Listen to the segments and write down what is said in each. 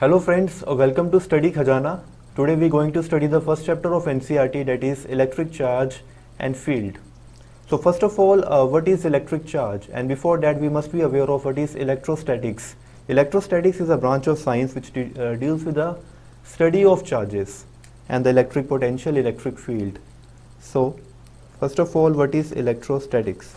Hello friends, welcome to Study Khazana. Today we are going to study the first chapter of NCRT, that is electric charge and field. So first of all, what is electric charge? And before that we must be aware of what is electrostatics. Electrostatics is a branch of science which deals with the study of charges and the electric potential, electric field. So first of all, what is electrostatics?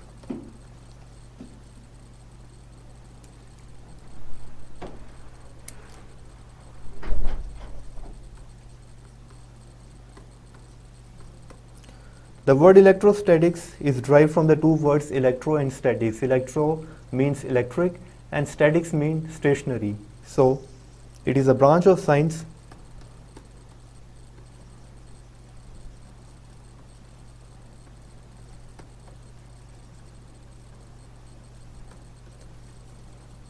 The word electrostatics is derived from the two words electro and statics. Electro means electric and statics means stationary. So it is a branch of science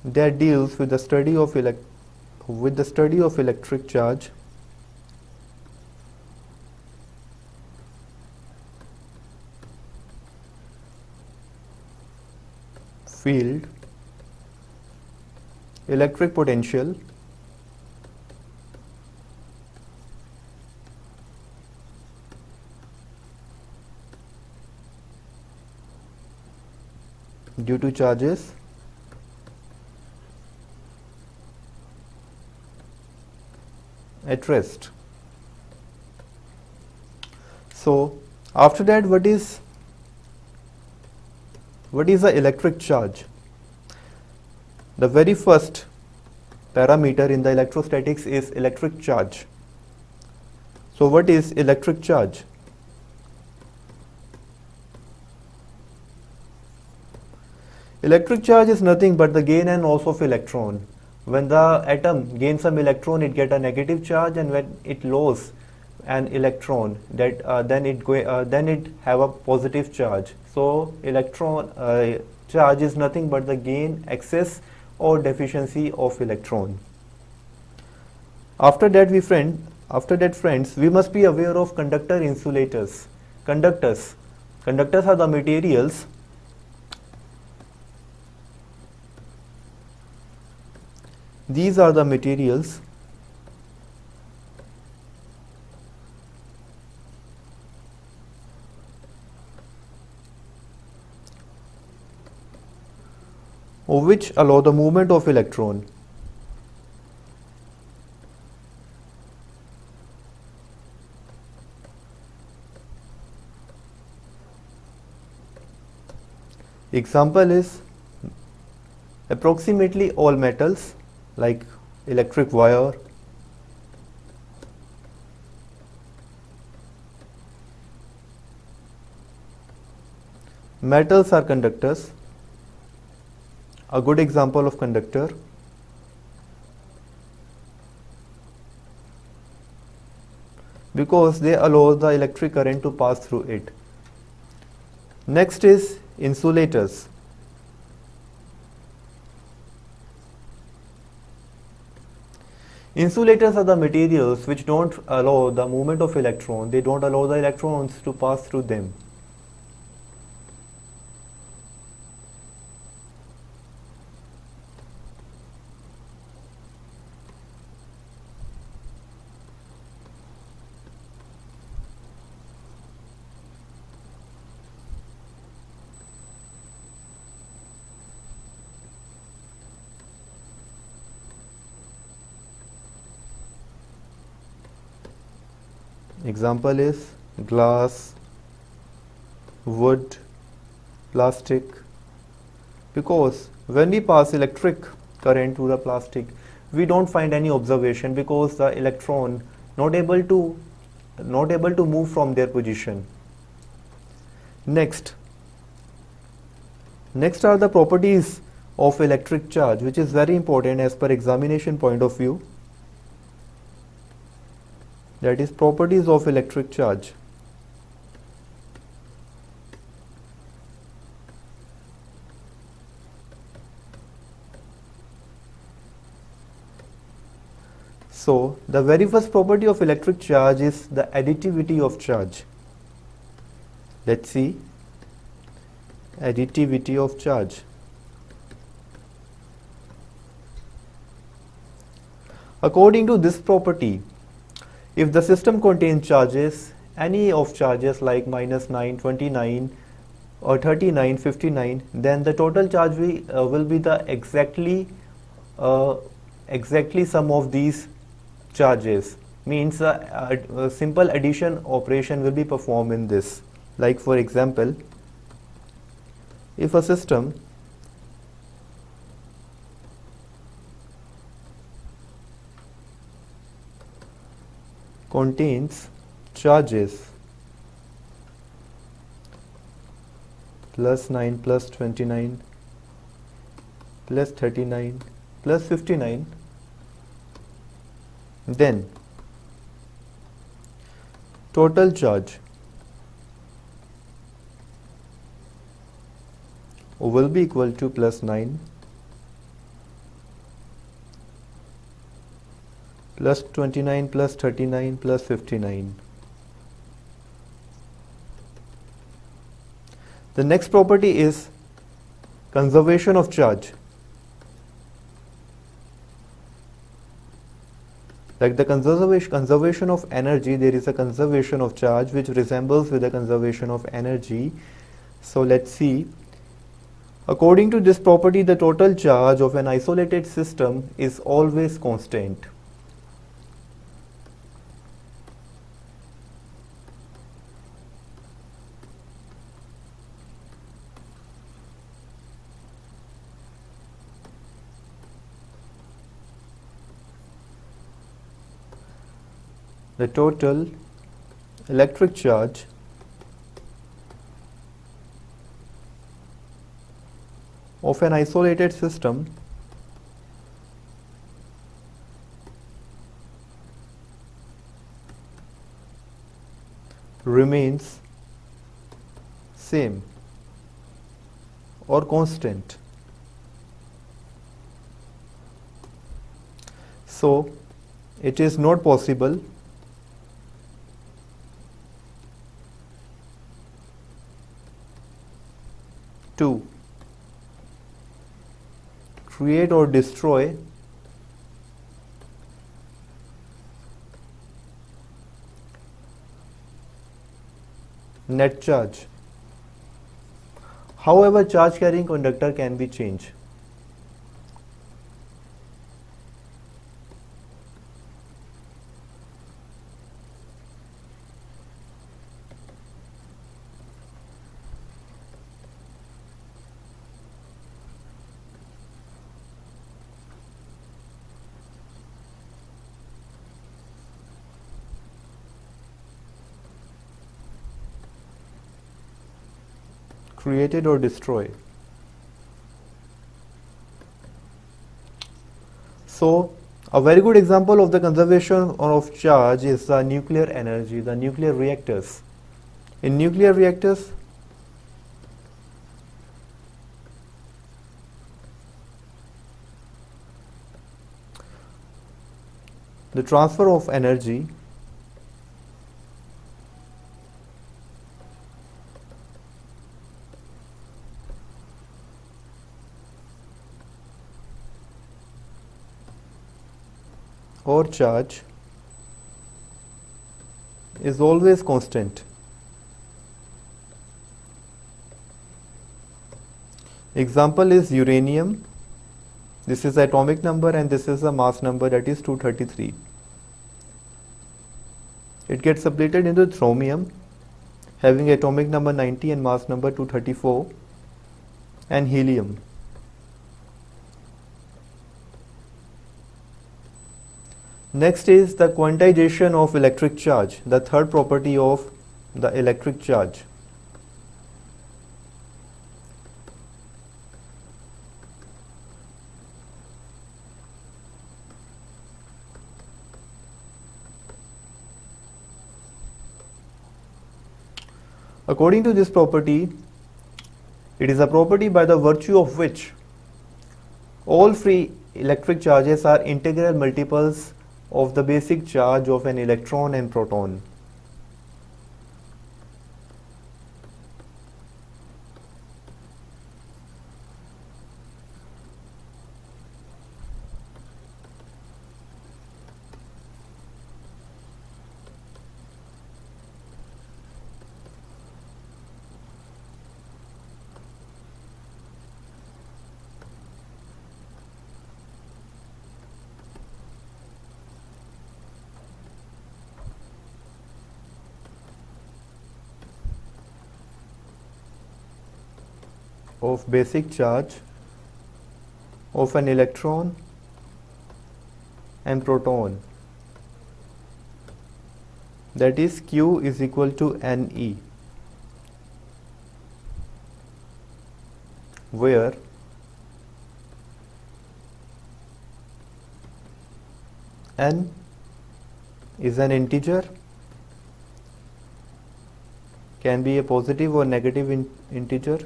that deals with the study of electric charge field, electric potential, due to charges, at rest. So after that, what is the electric charge? The very first parameter in the electrostatics is electric charge. So what is electric charge? Electric charge is nothing but the gain and loss of electron. When the atom gains some electron, it gets a negative charge, and when it loses an electron, that then it have a positive charge. So electron charge is nothing but the gain, excess or deficiency of electron. After that friends, we must be aware of conductor insulators. Conductors are the materials which allow the movement of electron. Example is approximately all metals like electric wire, metals are conductors. A good example of conductor. Because they allow the electric current to pass through it. Next is insulators. Insulators are the materials which don't allow the movement of electron. They don't allow the electrons to pass through them. Example is glass, wood, plastic, because when we pass electric current through the plastic, we don't find any observation because the electron not able to move from their position. Next are the properties of electric charge, which is very important as per examination point of view. That is properties of electric charge. So the very first property of electric charge is the additivity of charge. Let's see additivity of charge. According to this property, if the system contains charges, any of charges like -9, 29 or 39, 59, then the total charge will be the exactly sum of these charges. Means a simple addition operation will be performed in this. Like for example, if a system contains charges +9, +29, +39, +59, then total charge will be equal to +9, +29, +39, +59. The next property is conservation of charge. Like the conservation of energy, there is a conservation of charge which resembles with the conservation of energy. So let's see. According to this property, the total charge of an isolated system is always constant. The total electric charge of an isolated system remains same or constant. So it is not possible to create or destroy net charge. However, charge carrying conductor can be changed. Created or destroyed. So a very good example of the conservation of charge is the nuclear energy, the nuclear reactors. In nuclear reactors, the transfer of energy or charge is always constant. Example is uranium. This is atomic number and this is the mass number, that is 233. It gets separated into thorium having atomic number 90 and mass number 234, and helium. Next is the quantization of electric charge, the third property of the electric charge. According to this property, it is a property by the virtue of which all free electric charges are integral multiples of the basic charge of an electron and proton. of basic charge of an electron and proton, that is Q is equal to Ne, where N is an integer, can be a positive or negative integer,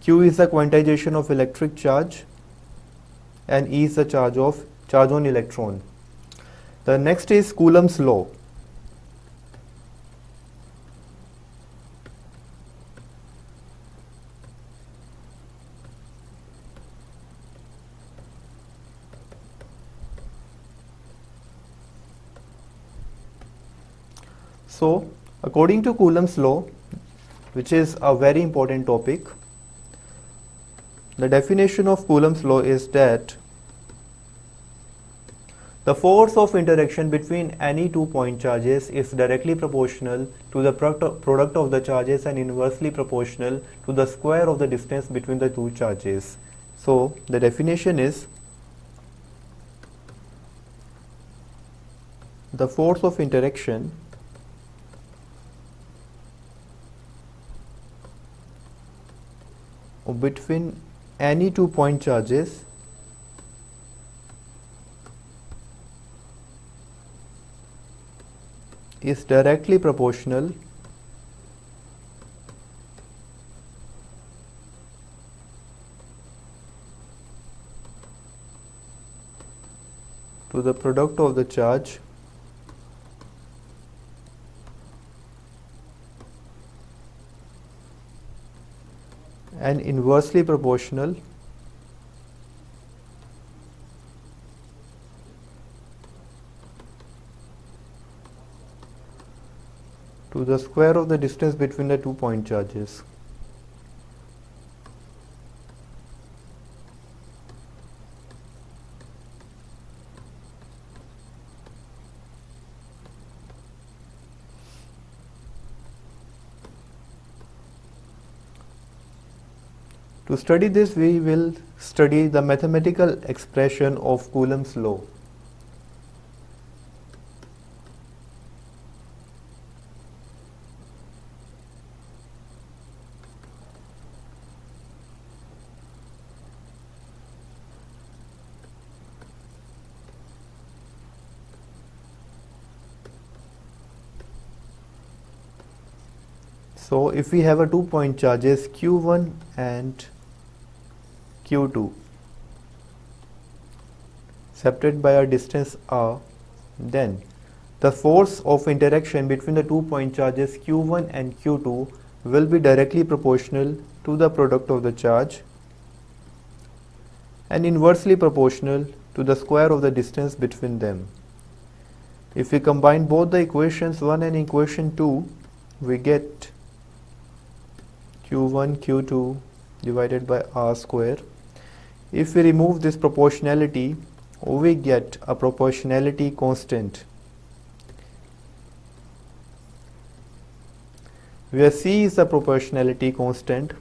Q is the quantization of electric charge, and E is the charge on electron. The next is Coulomb's law. So, according to Coulomb's law, which is a very important topic, the definition of Coulomb's law is that the force of interaction between any two point charges is directly proportional to the product of the charges and inversely proportional to the square of the distance between the two charges. So, the definition is the force of interaction between any two point charges is directly proportional to the product of the charge and inversely proportional to the square of the distance between the two point charges. To study this, we will study the mathematical expression of Coulomb's law. So, if we have a two point charges Q1 and Q2 separated by a distance r, then the force of interaction between the two point charges Q1 and Q2 will be directly proportional to the product of the charge and inversely proportional to the square of the distance between them. If we combine both the equations 1 and equation 2, we get Q1 Q2 divided by r square. If we remove this proportionality, we get a proportionality constant, where C is the proportionality constant,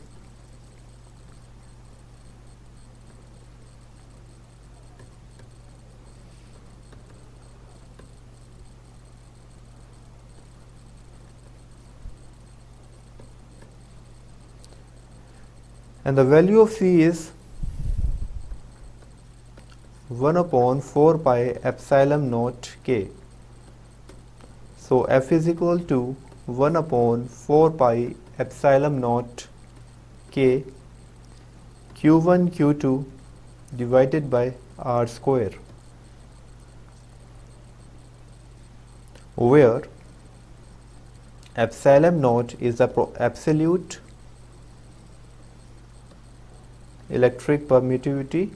and the value of C is 1 upon 4 pi epsilon naught K. So, F is equal to 1 upon 4 pi epsilon naught K Q1 Q2 divided by R square, where epsilon naught is the absolute electric permittivity,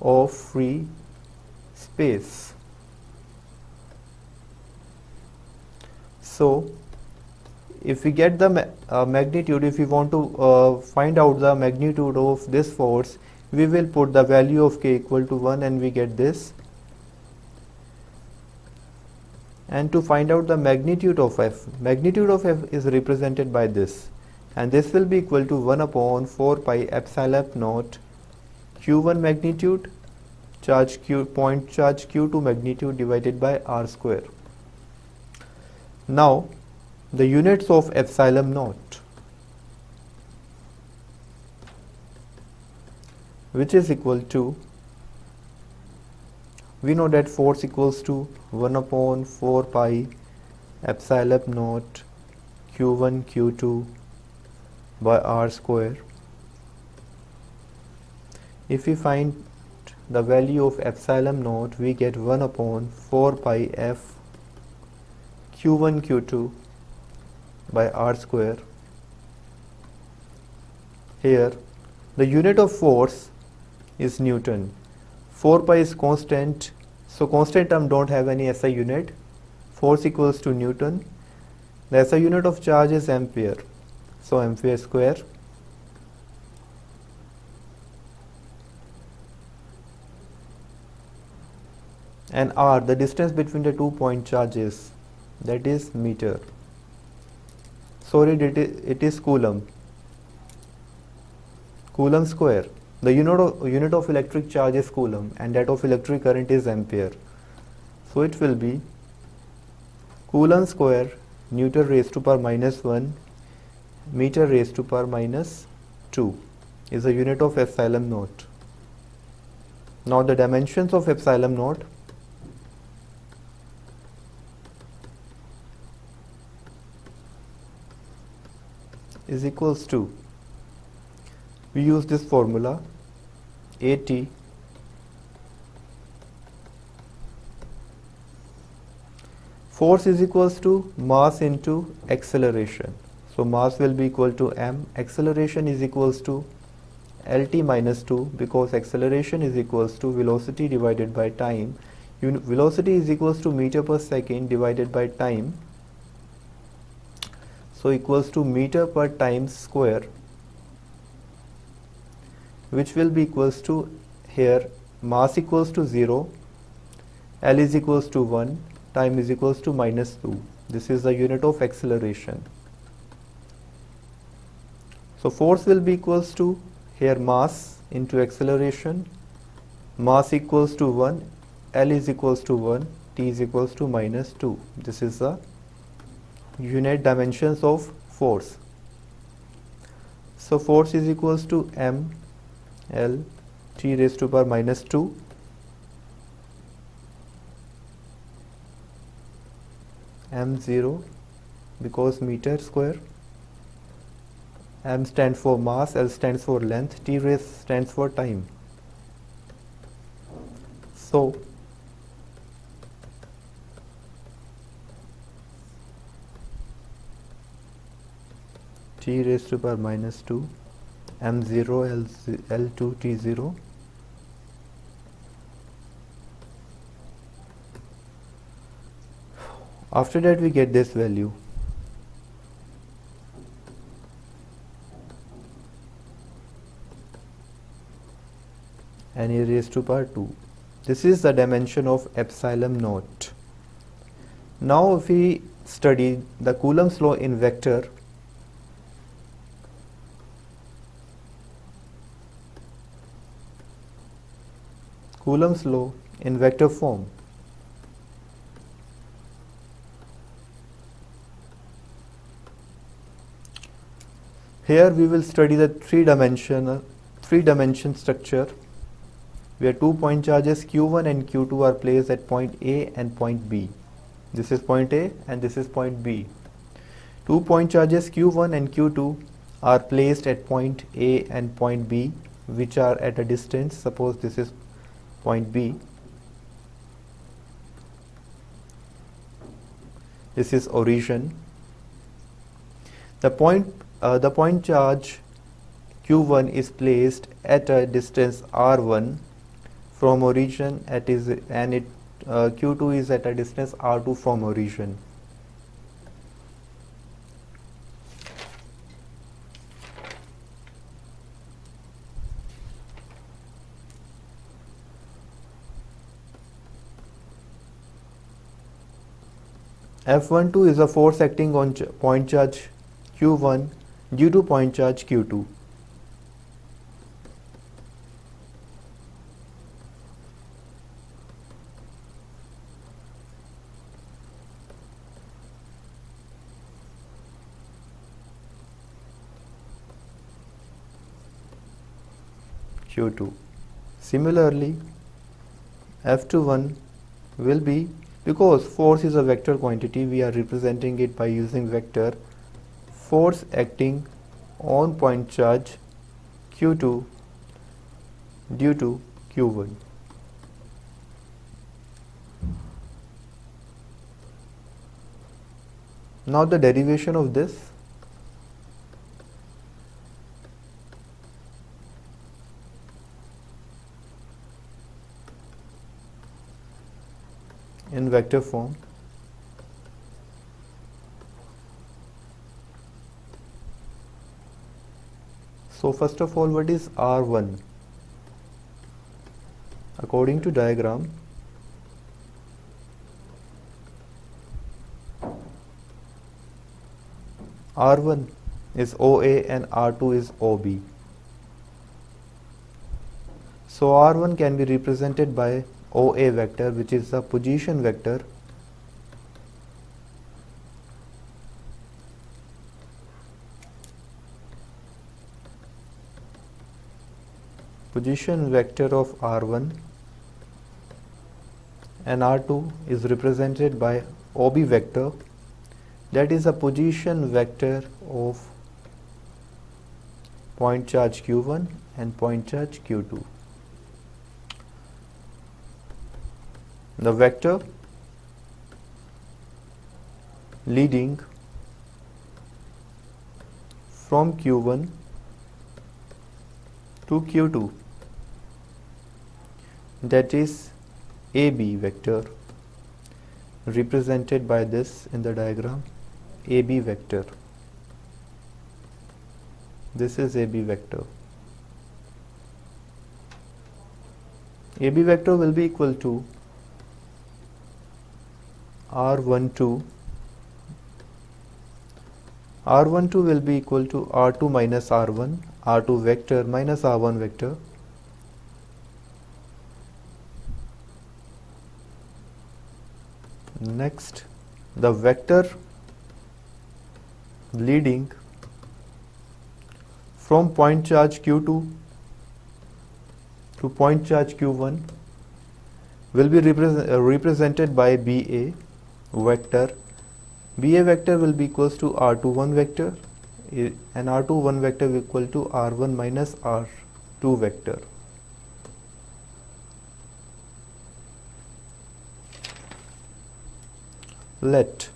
of free space. So, if we get the magnitude, if we want to find out the magnitude of this force, we will put the value of k equal to 1 and we get this. And to find out the magnitude of f is represented by this, and this will be equal to 1 upon 4 pi epsilon naught q1 magnitude charge q point charge q2 magnitude divided by r square. Now the units of epsilon naught, which is equal to, we know that force equals to 1 upon 4 pi epsilon naught q1 q2 by r square. If we find the value of epsilon naught, we get 1 upon 4 pi f q1 q2 by r square. Here the unit of force is Newton. 4 pi is constant, so constant term don't have any SI unit. Force equals to Newton. The SI unit of charge is ampere, so ampere square. And r, the distance between the two point charges, that is meter. Sorry, it is Coulomb. Coulomb square. The unit of electric charge is Coulomb and that of electric current is ampere. So it will be Coulomb square Newton raised to power minus 1 meter raised to power minus 2 is the unit of epsilon naught. Now the dimensions of epsilon naught. Is equals to, we use this formula, AT force is equals to mass into acceleration. So mass will be equal to m, acceleration is equals to LT minus 2, because acceleration is equals to velocity divided by time. Velocity is equals to meter per second divided by time. So equals to meter per time square, which will be equals to, here mass equals to 0, L is equals to 1, time is equals to minus 2. This is the unit of acceleration. So force will be equals to, here mass into acceleration, mass equals to 1, L is equals to 1, T is equals to minus 2. This is the unit dimensions of force. So force is equals to m L T raised to power minus 2. M0 because meter square. M stands for mass, L stands for length, T raised stands for time. So T raised to power minus 2. M0 L2 T0 . After that we get this value. And e raised to power 2. This is the dimension of epsilon naught. Now if we study the Coulomb's law in vector, Coulomb's law in vector form. Here we will study the three dimension structure where two point charges Q1 and Q2 are placed at point A and point B. This is point A and this is point B. Two point charges Q1 and Q2 are placed at point A and point B, which are at a distance. Suppose this is point B, this is origin. The point charge Q1 is placed at a distance R1 from origin and Q2 is at a distance R2 from origin. F12 is a force acting on point charge Q1 due to point charge Q2. Q2. Similarly, F21 will be, because force is a vector quantity, we are representing it by using vector, force acting on point charge Q2 due to Q1. Now the derivation of this. In vector form, so first of all, what is R1? According to diagram, R1 is OA and R2 is OB. So R1 can be represented by OA vector, which is the position vector, of R1, and R2 is represented by OB vector, that is a position vector of point charge Q1 and point charge Q2. The vector leading from Q1 to Q2, that is AB vector, represented by this in the diagram, AB vector. This is AB vector. AB vector will be equal to R12 will be equal to R2 minus R1, R2 vector minus R1 vector, next the vector leading from point charge Q2 to point charge Q1 will be represented by BA vector. BA vector will be equals to R21 vector, and R21 vector will equal to R1 minus R2 vector. Let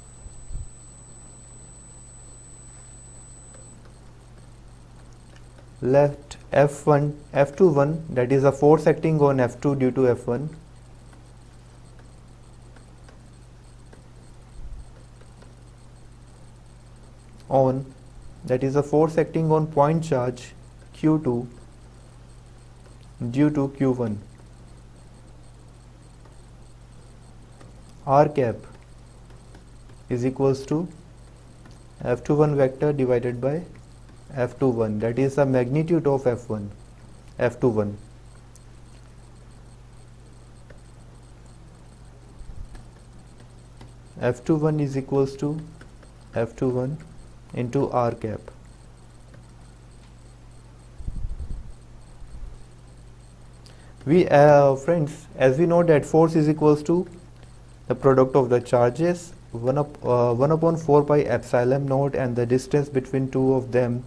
F21, that is a force acting on F2 due to F1, on, that is a force acting on point charge Q2 due to Q1. R cap is equals to F21 vector divided by F21, that is the magnitude of F21. F21 is equals to F21 into R cap. We friends, as we know that force is equals to the product of the charges 1 upon 4 pi epsilon naught, and the distance between two of them,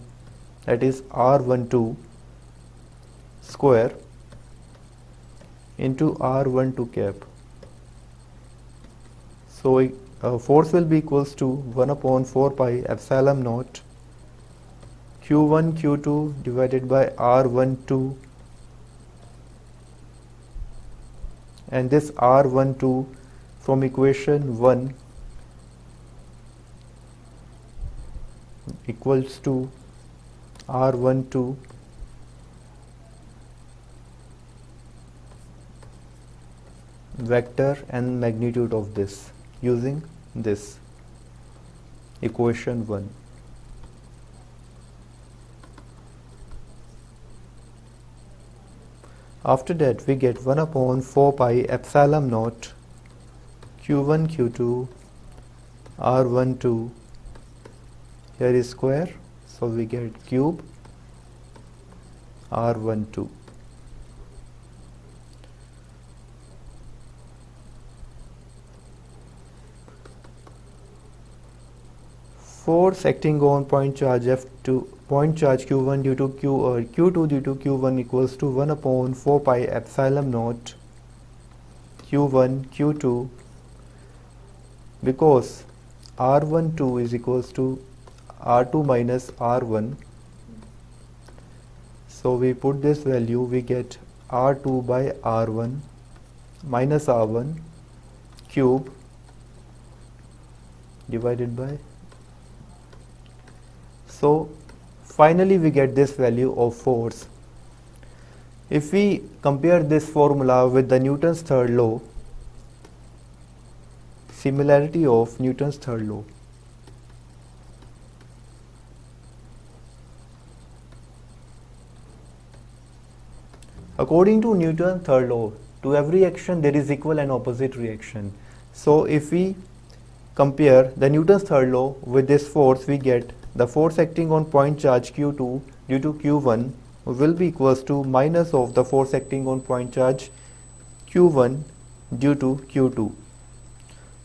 that is R12 square into R12 cap. So force will be equals to 1 upon 4 pi epsilon naught Q1 Q2 divided by R12, and this R12 from equation 1 equals to R12 vector and magnitude of this, using this. equation 1. After that we get 1 upon 4 pi epsilon naught q1 q2 r12 here is square, so we get cube r12. Force acting on point charge F2, point charge Q1 due to Q or Q2 due to Q1 equals to 1 upon 4 pi epsilon naught Q1 Q2, because R12 is equals to R2 minus R1. So we put this value, we get R2 by R1 minus R1 cube divided by. So finally we get this value of force. If we compare this formula with the Newton's third law, similarity of Newton's third law. According to Newton's third law, to every action there is equal and opposite reaction. So if we compare the Newton's third law with this force, we get the force acting on point charge Q2 due to Q1 will be equals to minus of the force acting on point charge Q1 due to Q2.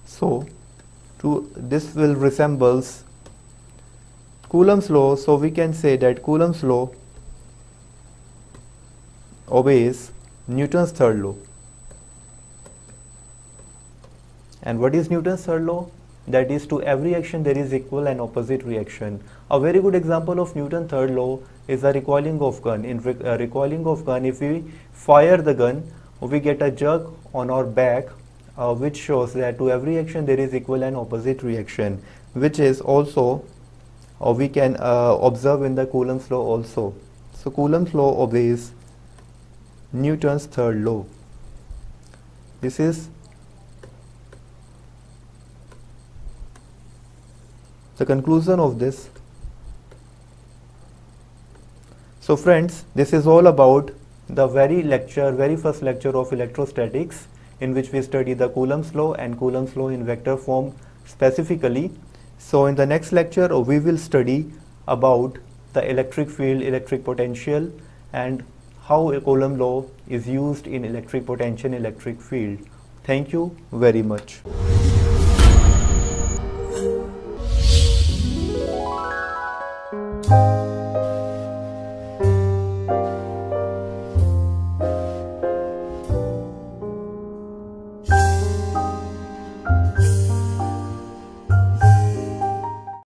So this will resembles Coulomb's law. So we can say that Coulomb's law obeys Newton's third law. And what is Newton's third law? That is, to every action there is equal and opposite reaction. A very good example of Newton's third law is the recoiling of gun. In recoiling of gun, if we fire the gun, we get a jerk on our back, which shows that to every action there is equal and opposite reaction, which is also we can observe in the Coulomb's law also. So Coulomb's law obeys Newton's third law. This is the conclusion of this. So friends, this is all about the very first lecture of electrostatics, in which we study the Coulomb's law and Coulomb's law in vector form specifically. So in the next lecture we will study about the electric field, electric potential, and how a Coulomb's law is used in electric potential, electric field. Thank you very much.